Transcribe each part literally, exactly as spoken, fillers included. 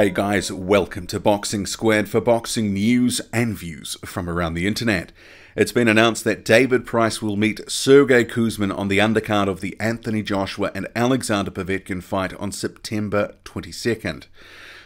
Hey guys, welcome to Boxing Squared for boxing news and views from around the internet. It's been announced that David Price will meet Sergey Kuzmin on the undercard of the Anthony Joshua and Alexander Povetkin fight on September twenty-second.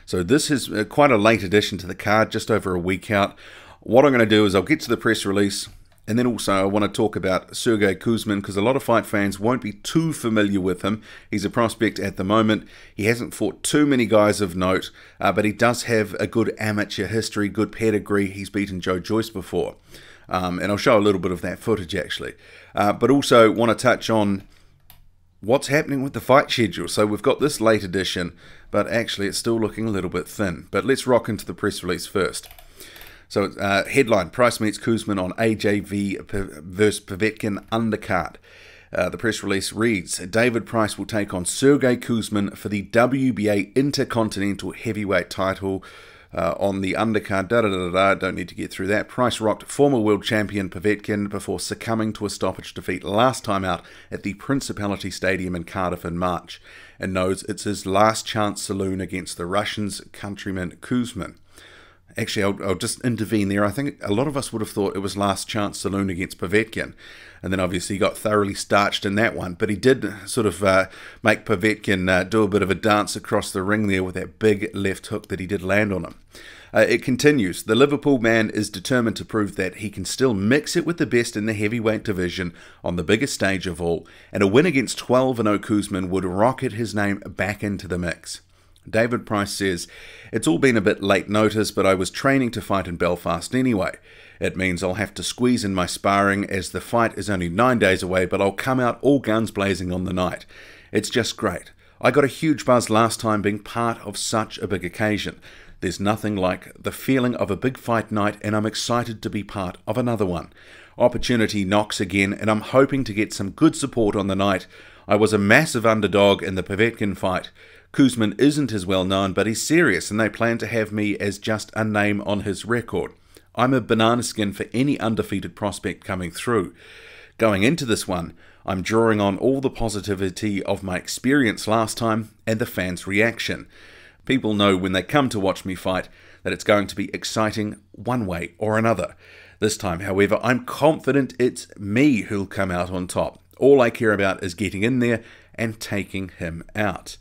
So this is quite a late addition to the card, just over a week out. What I'm going to do is I'll get to the press release, and then also I want to talk about Sergey Kuzmin, because a lot of fight fans won't be too familiar with him. He's a prospect at the moment. He hasn't fought too many guys of note, uh, but he does have a good amateur history, good pedigree. He's beaten Joe Joyce before, um, and I'll show a little bit of that footage actually. Uh, but also want to touch on what's happening with the fight schedule. So we've got this late edition, but actually it's still looking a little bit thin. But let's rock into the press release first. So, uh, headline, Price meets Kuzmin on A J V versus Povetkin undercard. Uh, the press release reads, David Price will take on Sergey Kuzmin for the W B A Intercontinental Heavyweight title uh, on the undercard. Da, da, da, da, don't need to get through that. Price rocked former world champion Povetkin before succumbing to a stoppage defeat last time out at the Principality Stadium in Cardiff in March, and knows it's his last chance saloon against the Russian's countryman Kuzmin. Actually, I'll, I'll just intervene there. I think a lot of us would have thought it was last chance saloon against Povetkin, and then obviously he got thoroughly starched in that one. But he did sort of uh, make Povetkin uh, do a bit of a dance across the ring there with that big left hook that he did land on him. Uh, it continues, the Liverpool man is determined to prove that he can still mix it with the best in the heavyweight division on the biggest stage of all, and a win against twelve and oh Kuzmin would rocket his name back into the mix. David Price says, it's all been a bit late notice, but I was training to fight in Belfast anyway. It means I'll have to squeeze in my sparring as the fight is only nine days away, but I'll come out all guns blazing on the night. It's just great. I got a huge buzz last time being part of such a big occasion. There's nothing like the feeling of a big fight night, and I'm excited to be part of another one. Opportunity knocks again, and I'm hoping to get some good support on the night. I was a massive underdog in the Povetkin fight. Kuzmin isn't as well known, but he's serious, and they plan to have me as just a name on his record. I'm a banana skin for any undefeated prospect coming through. Going into this one, I'm drawing on all the positivity of my experience last time and the fans' reaction. People know when they come to watch me fight that it's going to be exciting one way or another. This time, however, I'm confident it's me who'll come out on top. All I care about is getting in there and taking him out.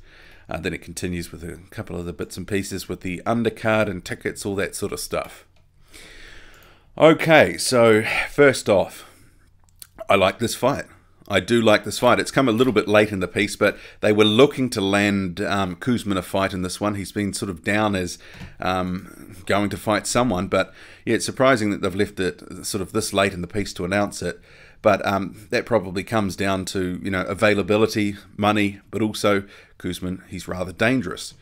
Uh, then it continues with a couple of the bits and pieces with the undercard and tickets, all that sort of stuff. Okay, so first off, I like this fight. I do like this fight. It's come a little bit late in the piece, but they were looking to land um, Kuzmin a fight in this one. He's been sort of down as um, going to fight someone, but yeah, it's surprising that they've left it sort of this late in the piece to announce it. But um, that probably comes down to, you know, availability, money, but also Kuzmin, he's rather dangerous.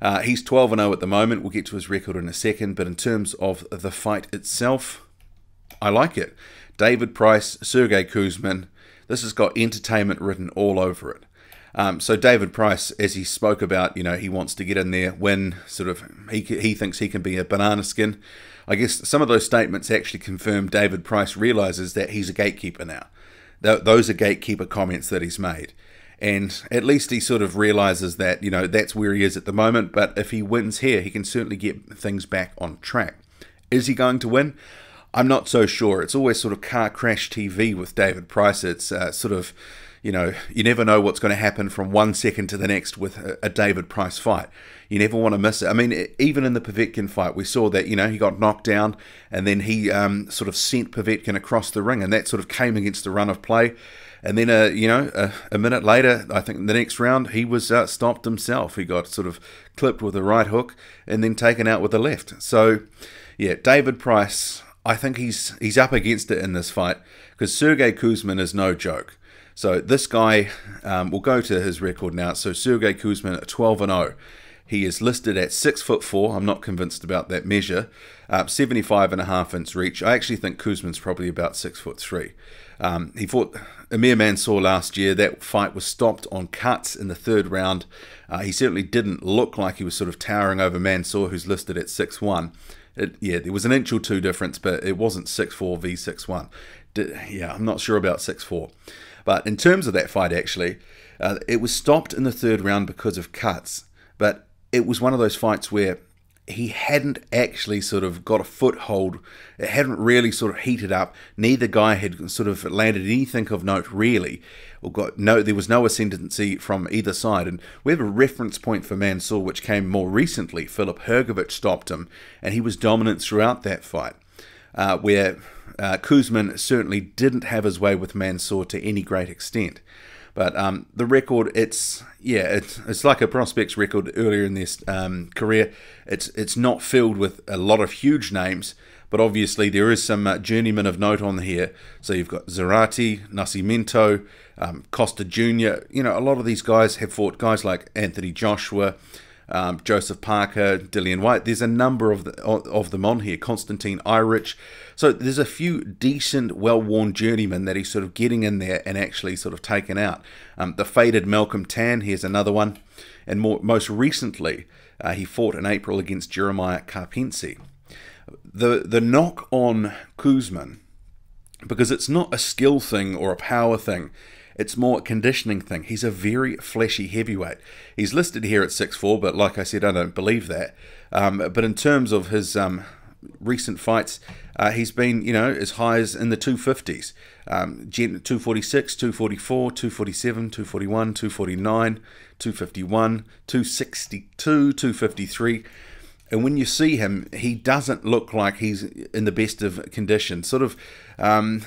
Uh, he's twelve and oh at the moment. We'll get to his record in a second. But in terms of the fight itself, I like it. David Price, Sergey Kuzmin. This has got entertainment written all over it. Um, so David Price, as he spoke about, you know, he wants to get in there, win, sort of, he, he thinks he can be a banana skin. I guess some of those statements actually confirm David Price realizes that he's a gatekeeper now. Th those are gatekeeper comments that he's made. And at least he sort of realizes that, you know, that's where he is at the moment. But if he wins here, he can certainly get things back on track. Is he going to win? I'm not so sure. It's always sort of car crash T V with David Price. It's uh, sort of, you know, you never know what's going to happen from one second to the next with a, a David Price fight. You never want to miss it. I mean, even in the Povetkin fight, we saw that, you know, he got knocked down and then he um, sort of sent Povetkin across the ring, and that sort of came against the run of play. And then, uh, you know, a, a minute later, I think in the next round, he was uh, stopped himself. He got sort of clipped with a right hook and then taken out with a left. So, yeah, David Price, I think he's he's up against it in this fight, because Sergey Kuzmin is no joke. So this guy, um, we'll go to his record now. So Sergey Kuzmin at twelve and oh. He is listed at six foot four. I'm not convinced about that measure. Uh, seventy-five and a half inch reach. I actually think Kuzmin's probably about six foot three. Um, he fought Amir Mansour last year. That fight was stopped on cuts in the third round. Uh, he certainly didn't look like he was sort of towering over Mansour, who's listed at six one. It, yeah, there was an inch or two difference, but it wasn't six four v six one. Yeah, I'm not sure about six four. But in terms of that fight, actually, uh, it was stopped in the third round because of cuts. But it was one of those fights where he hadn't actually sort of got a foothold. It hadn't really sort of heated up. Neither guy had sort of landed anything of note, really. Or got no, there was no ascendancy from either side. And we have a reference point for Mansour, which came more recently. Filip Hrgovic stopped him, and he was dominant throughout that fight, uh, where uh, Kuzmin certainly didn't have his way with Mansour to any great extent. But um, the record, it's yeah, it's it's like a prospect's record earlier in this um, career. It's it's not filled with a lot of huge names, but obviously there is some uh, journeymen of note on here. So you've got Zarate, Nascimento, um, Costa Junior You know, a lot of these guys have fought guys like Anthony Joshua, um, Joseph Parker, Dillian White. There's a number of the, of them on here. Constantine Irich. So there's a few decent, well-worn journeymen that he's sort of getting in there and actually sort of taken out. Um, the faded Malcolm Tan, here's another one. And more, most recently, uh, he fought in April against Jeremiah Carpensi. The, the knock on Kuzmin, because it's not a skill thing or a power thing, it's more a conditioning thing. He's a very fleshy heavyweight. He's listed here at six foot four, but like I said, I don't believe that. Um, but in terms of his... Um, recent fights, uh, he's been, you know, as high as in the two fifties, um, two forty-six, two forty-four, two forty-seven, two forty-one, two forty-nine, two fifty-one, two sixty-two, two fifty-three. And when you see him, he doesn't look like he's in the best of condition. Sort of um,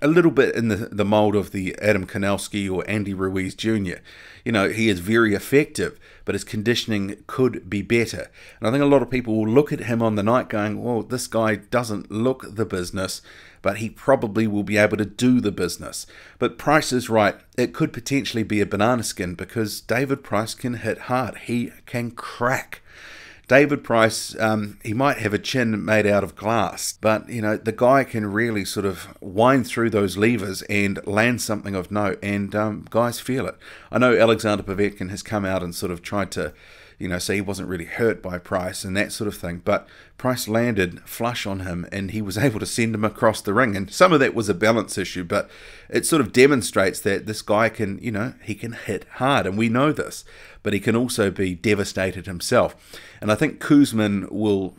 a little bit in the, the mold of the Adam Kanelski or Andy Ruiz Junior You know, he is very effective, but his conditioning could be better. And I think a lot of people will look at him on the night going, well, this guy doesn't look the business, but he probably will be able to do the business. But Price is right. It could potentially be a banana skin because David Price can hit hard. He can crack. David Price, um, he might have a chin made out of glass, but, you know, the guy can really sort of wind through those levers and land something of note, and um, guys feel it. I know Alexander Povetkin has come out and sort of tried to, you know, say he wasn't really hurt by Price and that sort of thing, but Price landed flush on him, and he was able to send him across the ring, and some of that was a balance issue, but it sort of demonstrates that this guy can, you know, he can hit hard, and we know this. But he can also be devastated himself. And I think Kuzmin will,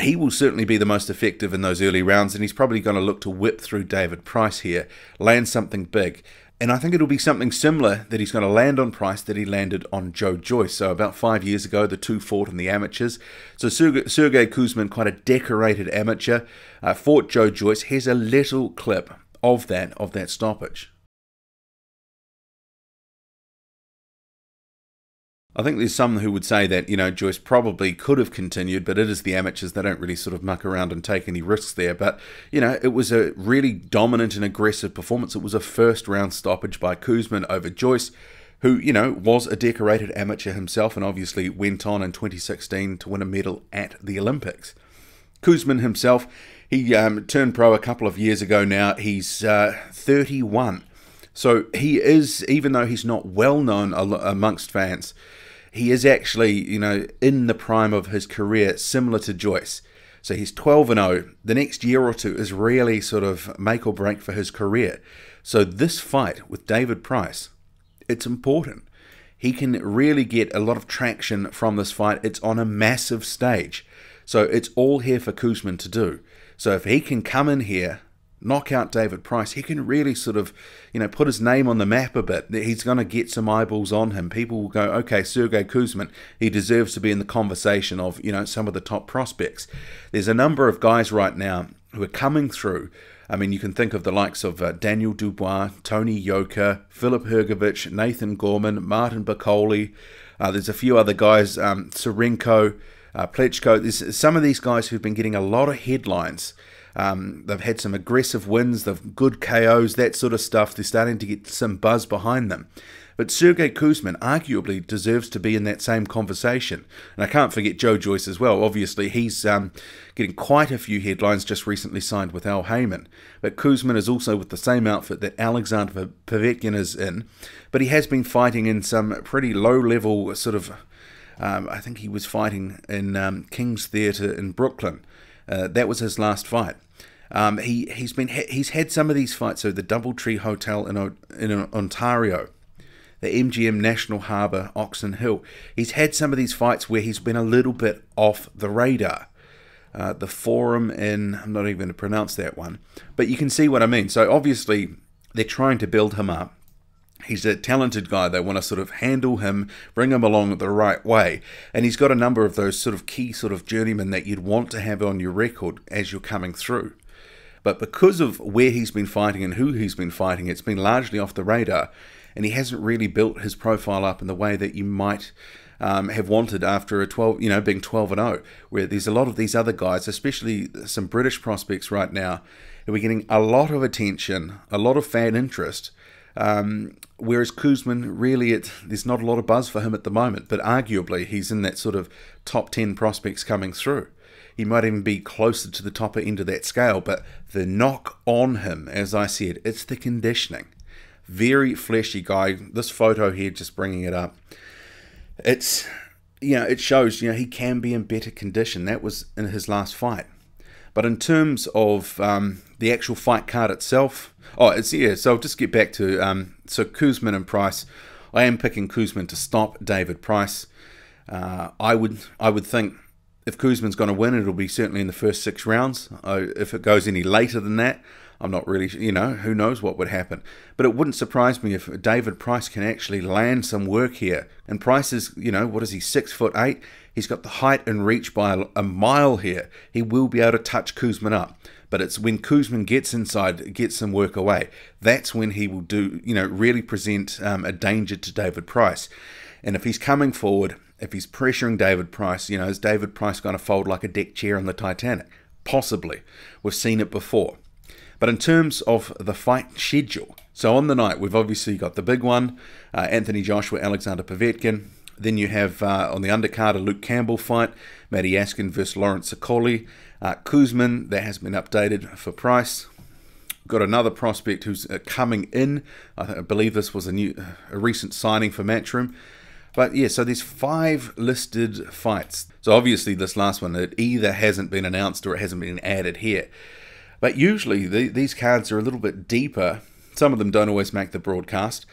he will certainly be the most effective in those early rounds, and he's probably going to look to whip through David Price here, land something big. And I think it'll be something similar that he's going to land on Price that he landed on Joe Joyce. So about five years ago, the two fought in the amateurs. So Sergey Kuzmin, quite a decorated amateur, uh, fought Joe Joyce. Here's a little clip of that, of that stoppage. I think there's some who would say that, you know, Joyce probably could have continued, but it is the amateurs. They don't really sort of muck around and take any risks there. But, you know, it was a really dominant and aggressive performance. It was a first-round stoppage by Kuzmin over Joyce, who, you know, was a decorated amateur himself and obviously went on in twenty sixteen to win a medal at the Olympics. Kuzmin himself, he um, turned pro a couple of years ago now. He's uh, thirty-one. So he is, even though he's not well-known amongst fans, he is actually, you know, in the prime of his career, similar to Joyce. So he's twelve and oh. The next year or two is really sort of make or break for his career. So this fight with David Price, it's important. He can really get a lot of traction from this fight. It's on a massive stage. So it's all here for Kuzmin to do. So if he can come in here, knock out David Price, he can really sort of, you know, put his name on the map a bit. He's going to get some eyeballs on him. People will go, okay, Sergey Kuzmin, he deserves to be in the conversation of, you know, some of the top prospects. There's a number of guys right now who are coming through. I mean, you can think of the likes of uh, Daniel Dubois, Tony Yoka, Filip Hrgovic, Nathan Gorman, Martin Bacoli. Uh, there's a few other guys, um, Cerenko, uh, Plechko. There's some of these guys who've been getting a lot of headlines. Um, they've had some aggressive wins, they've good K Os, that sort of stuff. They're starting to get some buzz behind them. But Sergey Kuzmin arguably deserves to be in that same conversation. And I can't forget Joe Joyce as well. Obviously, he's um, getting quite a few headlines, just recently signed with Al Haymon. But Kuzmin is also with the same outfit that Alexander Povetkin is in. But he has been fighting in some pretty low-level sort of... Um, I think he was fighting in um, King's Theatre in Brooklyn. Uh, that was his last fight. Um, he he's been he's had some of these fights. So the DoubleTree Hotel in, in Ontario, the M G M National Harbour, Oxon Hill. He's had some of these fights where he's been a little bit off the radar. Uh, the Forum in, I'm not even going to pronounce that one, but you can see what I mean. So obviously they're trying to build him up. He's a talented guy. They want to sort of handle him, bring him along the right way. And he's got a number of those sort of key sort of journeymen that you'd want to have on your record as you're coming through. But because of where he's been fighting and who he's been fighting, it's been largely off the radar. And he hasn't really built his profile up in the way that you might um, have wanted after a twelve, you know, being twelve and oh, where there's a lot of these other guys, especially some British prospects right now, who are getting a lot of attention, a lot of fan interest. Um, whereas Kuzmin, really, it, there's not a lot of buzz for him at the moment, but arguably he's in that sort of top ten prospects coming through. He might even be closer to the top end of that scale, but the knock on him, as I said, it's the conditioning. Very fleshy guy. This photo here, just bringing it up. It's, you know, it shows, you know, he can be in better condition. That was in his last fight. But in terms of um, the actual fight card itself, oh, it's, yeah, so I'll just get back to, um, so Kuzmin and Price. I am picking Kuzmin to stop David Price. Uh, I would I would think if Kuzmin's going to win, it'll be certainly in the first six rounds. I, if it goes any later than that, I'm not really, you know, who knows what would happen. But it wouldn't surprise me if David Price can actually land some work here. And Price is, you know, what is he, six foot eight? He's got the height and reach by a mile here. He will be able to touch Kuzmin up. But it's when Kuzmin gets inside, gets some work away, that's when he will do, you know, really present um, a danger to David Price. And if he's coming forward, if he's pressuring David Price, you know, is David Price going to fold like a deck chair on the Titanic? Possibly. We've seen it before. But in terms of the fight schedule, so on the night, we've obviously got the big one, uh, Anthony Joshua, Alexander Povetkin. Then you have, uh, on the undercard, a Luke Campbell fight, Matty Askin versus Lawrence Sokoli. Uh, Kuzmin, that has been updated for Price. Got another prospect who's uh, coming in. I, I believe this was a new, a recent signing for Matchroom. But yeah, so there's five listed fights. So obviously this last one, it either hasn't been announced or it hasn't been added here. But usually the, these cards are a little bit deeper. Some of them don't always make the broadcast.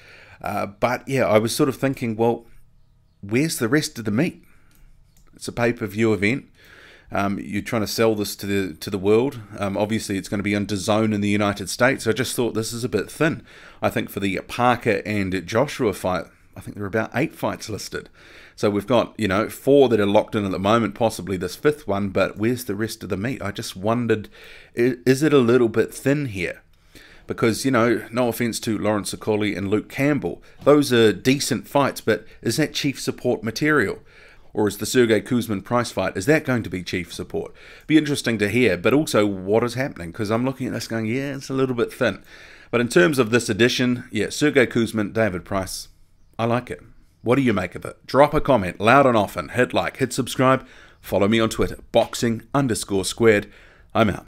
Uh, but yeah, I was sort of thinking, well, where's the rest of the meat? It's a pay-per-view event. Um, you're trying to sell this to the to the world. Um, obviously, it's going to be on D A Z N in the United States. I just thought this is a bit thin. I think for the Parker and Joshua fight, I think there are about eight fights listed. So we've got, you know, four that are locked in at the moment, possibly this fifth one, but where's the rest of the meat? I just wondered, is it a little bit thin here? Because, you know, no offense to Lawrence Sokoli and Luke Campbell, those are decent fights, but is that chief support material? Or is the Sergey Kuzmin Price fight, is that going to be chief support? Be interesting to hear, but also what is happening? Because I'm looking at this going, yeah, it's a little bit thin. But in terms of this edition, yeah, Sergey Kuzmin, David Price, I like it. What do you make of it? Drop a comment loud and often. Hit like, hit subscribe. Follow me on Twitter, boxing underscore squared. I'm out.